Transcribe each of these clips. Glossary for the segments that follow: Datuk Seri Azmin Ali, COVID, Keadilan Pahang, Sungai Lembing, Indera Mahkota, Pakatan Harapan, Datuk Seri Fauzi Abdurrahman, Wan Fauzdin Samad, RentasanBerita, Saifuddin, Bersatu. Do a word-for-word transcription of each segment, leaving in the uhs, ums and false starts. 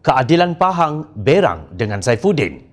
Keadilan Pahang berang dengan Saifuddin.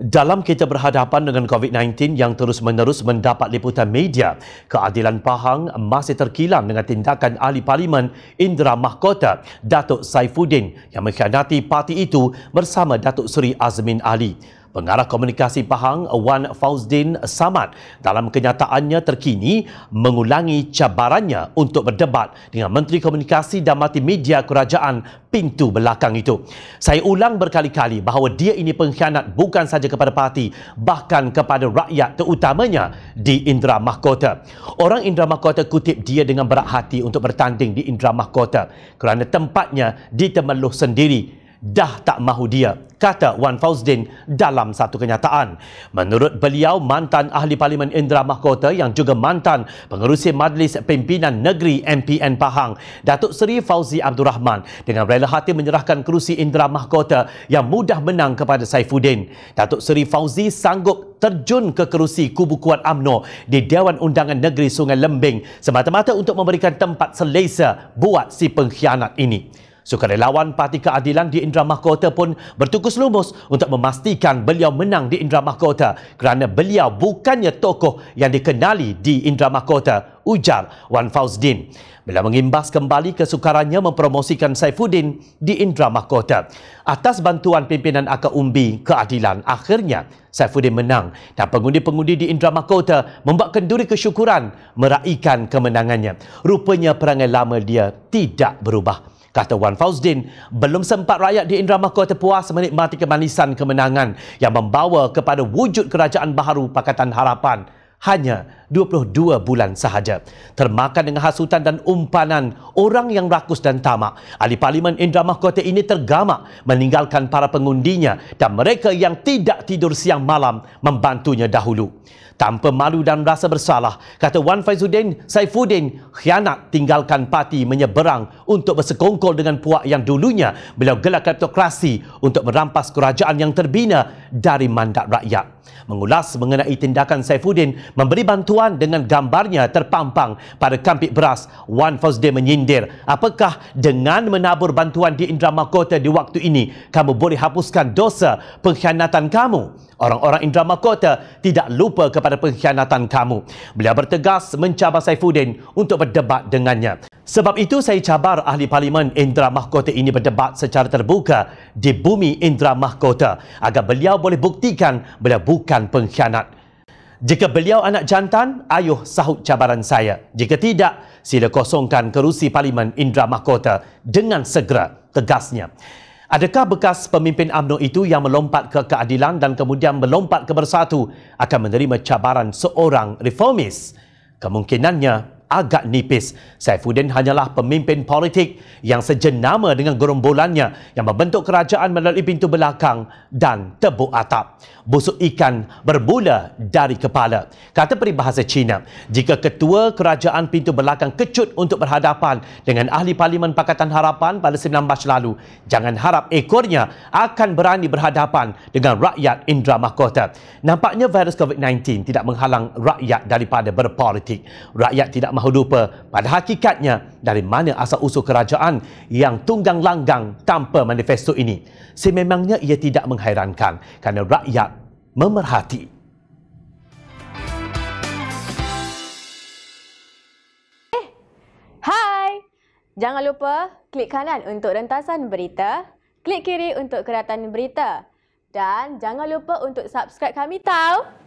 Dalam kita berhadapan dengan COVID sembilan belas yang terus-menerus mendapat liputan media, Keadilan Pahang masih terkilang dengan tindakan ahli parlimen Indera Mahkota, Datuk Saifuddin yang mengkhianati parti itu bersama Datuk Seri Azmin Ali. Pengarah Komunikasi Pahang Wan Fauzdin Samad dalam kenyataannya terkini mengulangi cabarannya untuk berdebat dengan Menteri Komunikasi dan Multimedia Kerajaan pintu belakang itu. Saya ulang berkali-kali bahawa dia ini pengkhianat bukan saja kepada parti, bahkan kepada rakyat, terutamanya di Indera Mahkota. Orang Indera Mahkota kutip dia dengan berat hati untuk bertanding di Indera Mahkota kerana tempatnya ditemeluh sendiri. Dah tak mahu dia, kata Wan Fauzdin dalam satu kenyataan. Menurut beliau, mantan ahli parlimen Indera Mahkota yang juga mantan pengerusi Majlis Pimpinan Negeri M P N Pahang, Datuk Seri Fauzi Abdurrahman dengan rela hati menyerahkan kerusi Indera Mahkota yang mudah menang kepada Saifuddin. Datuk Seri Fauzi sanggup terjun ke kerusi kubu kuat U M N O di Dewan Undangan Negeri Sungai Lembing semata-mata untuk memberikan tempat selesa buat si pengkhianat ini. Sukarelawan Parti Keadilan di Indera Mahkota pun bertukus lumus untuk memastikan beliau menang di Indera Mahkota kerana beliau bukannya tokoh yang dikenali di Indera Mahkota, ujar Wan Fauzdin. Beliau mengimbas kembali kesukarannya mempromosikan Saifuddin di Indera Mahkota. Atas bantuan pimpinan akar umbi Keadilan, akhirnya Saifuddin menang dan pengundi-pengundi di Indera Mahkota membuat kenduri kesyukuran meraikan kemenangannya. Rupanya perangai lama dia tidak berubah. Kata Wan Fauzdin, belum sempat rakyat di Indera Mahkota puas menikmati kemanisan kemenangan yang membawa kepada wujud kerajaan baharu Pakatan Harapan hanya dua puluh dua bulan sahaja. Termakan dengan hasutan dan umpanan orang yang rakus dan tamak, ahli parlimen Indera Mahkota ini tergamak meninggalkan para pengundinya dan mereka yang tidak tidur siang malam membantunya dahulu. Tanpa malu dan rasa bersalah, kata Wan Fauzdin, Saifuddin khianat tinggalkan parti menyeberang untuk bersekongkol dengan puak yang dulunya beliau gelar kleptokrasi untuk merampas kerajaan yang terbina dari mandat rakyat. Mengulas mengenai tindakan Saifuddin memberi bantuan dengan gambarnya terpampang pada kampik beras, Wan Fauzdin menyindir, apakah dengan menabur bantuan di Indera Mahkota di waktu ini kamu boleh hapuskan dosa pengkhianatan kamu? Orang-orang Indera Mahkota tidak lupa kepada pengkhianatan kamu. Beliau bertegas mencabar Saifuddin untuk berdebat dengannya. Sebab itu saya cabar ahli parlimen Indera Mahkota ini berdebat secara terbuka di bumi Indera Mahkota agar beliau boleh buktikan beliau bukan pengkhianat. Jika beliau anak jantan, ayuh sahut cabaran saya. Jika tidak, sila kosongkan kerusi parlimen Indera Mahkota dengan segera, tegasnya. Adakah bekas pemimpin U M N O itu yang melompat ke Keadilan dan kemudian melompat ke Bersatu akan menerima cabaran seorang reformis? Kemungkinannya agak nipis. Saifuddin hanyalah pemimpin politik yang sejenama dengan gerombolannya yang membentuk kerajaan melalui pintu belakang dan tebuk atap. Busuk ikan bermula dari kepala, kata peribahasa Cina. Jika ketua kerajaan pintu belakang kecut untuk berhadapan dengan ahli parlimen Pakatan Harapan pada sembilan belas lalu, jangan harap ekornya akan berani berhadapan dengan rakyat Indera Mahkota. Nampaknya virus COVID sembilan belas tidak menghalang rakyat daripada berpolitik. Rakyat tidak mahu lupa pada hakikatnya dari mana asal-usul kerajaan yang tunggang langgang tanpa manifesto ini. Sememangnya ia tidak menghairankan kerana rakyat memerhati. Eh, hai! Jangan lupa klik kanan untuk rentasan berita, klik kiri untuk keratan berita dan jangan lupa untuk subscribe kami tau.